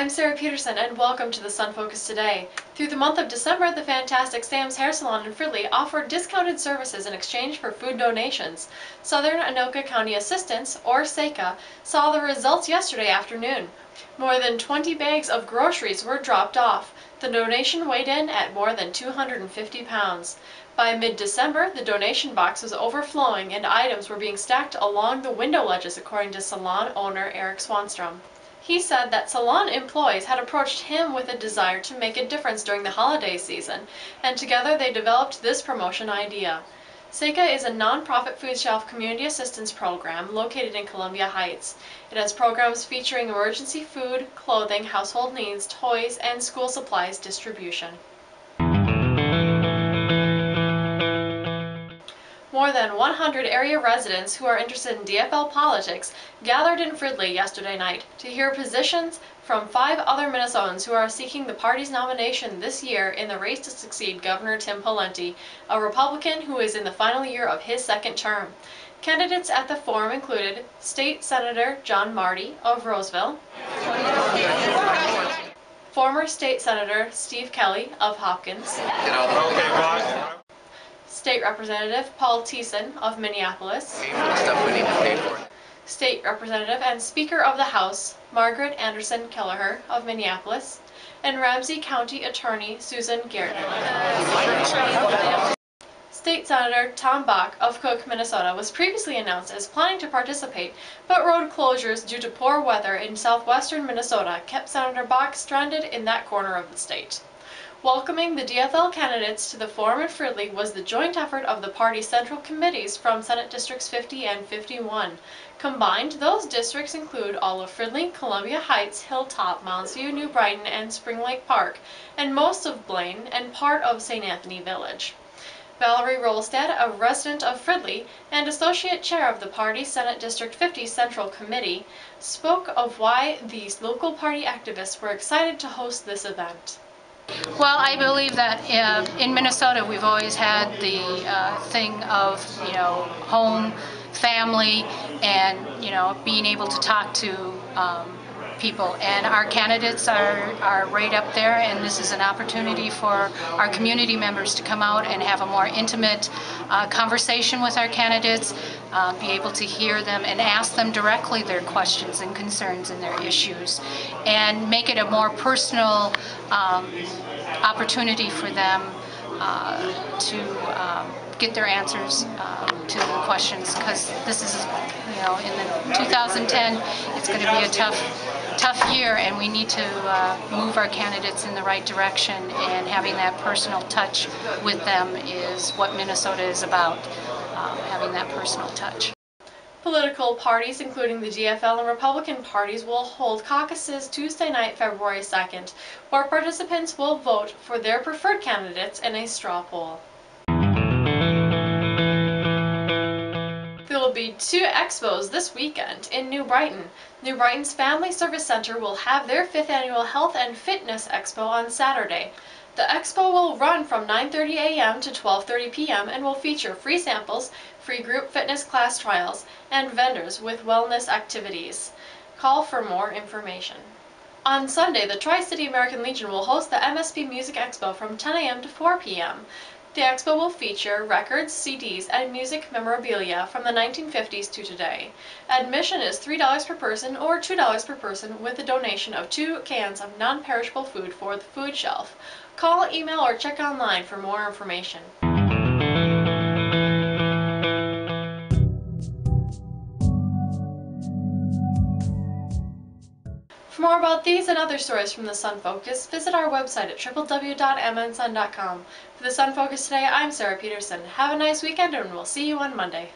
I'm Sarah Peterson, and welcome to the Sun Focus Today. Through the month of December, the Fantastic Sams Hair Salon in Fridley offered discounted services in exchange for food donations. Southern Anoka County Assistance, or SACA, saw the results yesterday afternoon. More than 20 bags of groceries were dropped off. The donation weighed in at more than 250 pounds. By mid-December, the donation box was overflowing and items were being stacked along the window ledges, according to salon owner Eric Swanstrom. He said that salon employees had approached him with a desire to make a difference during the holiday season, and together they developed this promotion idea. SACA is a nonprofit food shelf community assistance program located in Columbia Heights. It has programs featuring emergency food, clothing, household needs, toys, and school supplies distribution. More than 100 area residents who are interested in DFL politics gathered in Fridley yesterday night to hear positions from 5 other Minnesotans who are seeking the party's nomination this year in the race to succeed Governor Tim Pawlenty, a Republican who is in the final year of his second term. Candidates at the forum included State Senator John Marty of Roseville, former State Senator Steve Kelley of Hopkins, State Representative Paul Thissen of Minneapolis, State Representative and Speaker of the House Margaret Anderson Kelliher of Minneapolis, and Ramsey County Attorney Susan Gaertner. State Senator Tom Bakk of Cook, Minnesota, was previously announced as planning to participate, but road closures due to poor weather in southwestern Minnesota kept Senator Bakk stranded in that corner of the state. Welcoming the DFL candidates to the forum in Fridley was the joint effort of the party's central committees from Senate Districts 50 and 51. Combined, those districts include all of Fridley, Columbia Heights, Hilltop, Mounds View, New Brighton, and Spring Lake Park, and most of Blaine and part of St. Anthony Village. Valerie Rolstad, a resident of Fridley and associate chair of the party's Senate District 50 Central Committee, spoke of why these local party activists were excited to host this event. Well, I believe that in Minnesota we've always had the thing of, you know, home, family, and, you know, being able to talk to people. And our candidates are right up there, and this is an opportunity for our community members to come out and have a more intimate conversation with our candidates, be able to hear them and ask them directly their questions and concerns and their issues, and make it a more personal opportunity for them to get their answers to the questions, because this is, you know, in the 2010, it's going to be a tough year, and we need to move our candidates in the right direction, and having that personal touch with them is what Minnesota is about, having that personal touch. Political parties, including the DFL and Republican parties, will hold caucuses Tuesday night, February 2nd, where participants will vote for their preferred candidates in a straw poll. There will be 2 expos this weekend in New Brighton. New Brighton's Family Service Center will have their 5th annual Health and Fitness Expo on Saturday. The expo will run from 9:30 a.m. to 12:30 p.m. and will feature free samples, free group fitness class trials, and vendors with wellness activities. Call for more information. On Sunday, the Tri-City American Legion will host the MSP Music Expo from 10 a.m. to 4 p.m. The expo will feature records, CDs, and music memorabilia from the 1950s to today. Admission is $3 per person or $2 per person with a donation of 2 cans of non-perishable food for the food shelf. Call, email, or check online for more information. For more about these and other stories from the Sun Focus, visit our website at www.mnsun.com. For the Sun Focus Today, I'm Sarah Peterson. Have a nice weekend, and we'll see you on Monday.